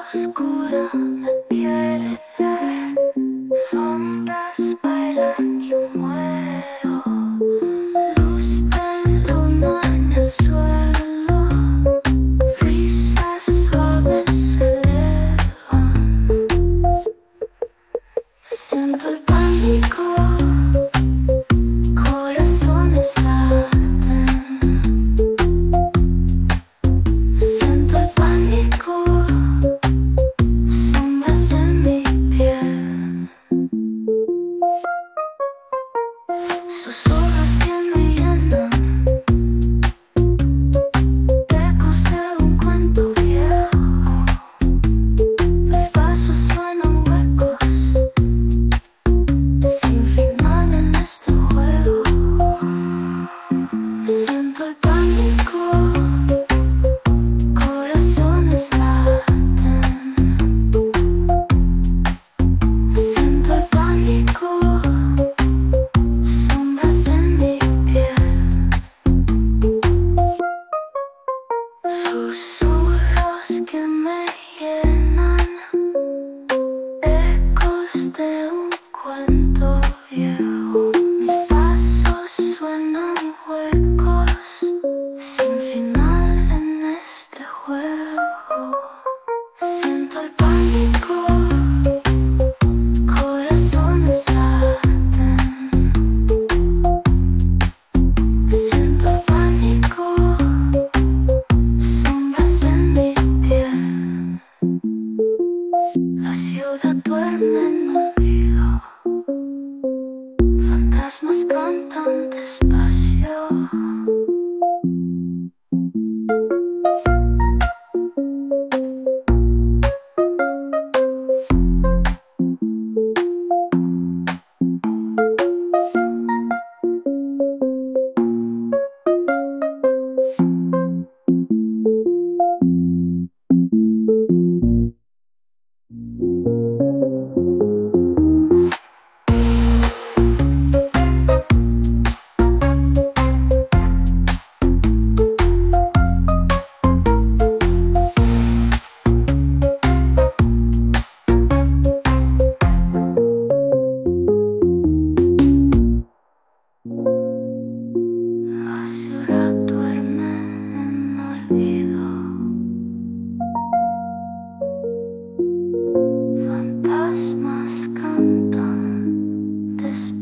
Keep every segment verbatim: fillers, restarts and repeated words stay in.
oscuro me pierde, sombras bailan y yo muero, luz de luna en el suelo, risas suaves se elevan, siento el pánico.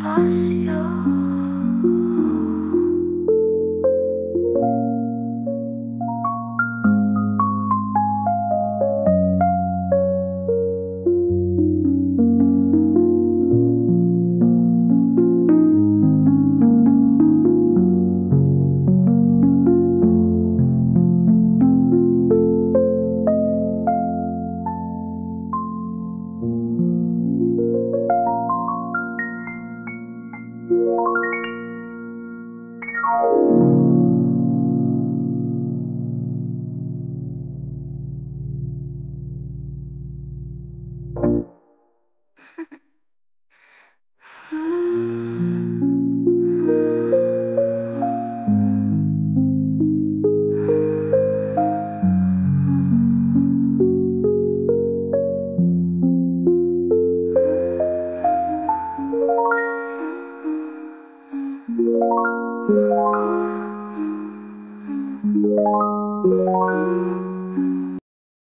Us.